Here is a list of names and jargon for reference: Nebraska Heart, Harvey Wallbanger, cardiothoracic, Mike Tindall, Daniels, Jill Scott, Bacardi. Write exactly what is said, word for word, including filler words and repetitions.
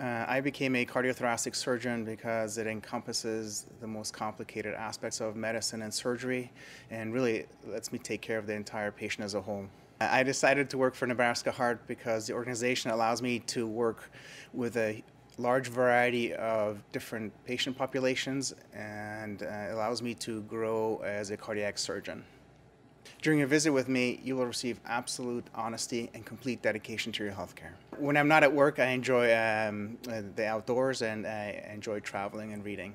Uh, I became a cardiothoracic surgeon because it encompasses the most complicated aspects of medicine and surgery, and really lets me take care of the entire patient as a whole. I decided to work for Nebraska Heart because the organization allows me to work with a large variety of different patient populations and uh, allows me to grow as a cardiac surgeon. During your visit with me, you will receive absolute honesty and complete dedication to your healthcare. When I'm not at work, I enjoy um, the outdoors, and I enjoy traveling and reading.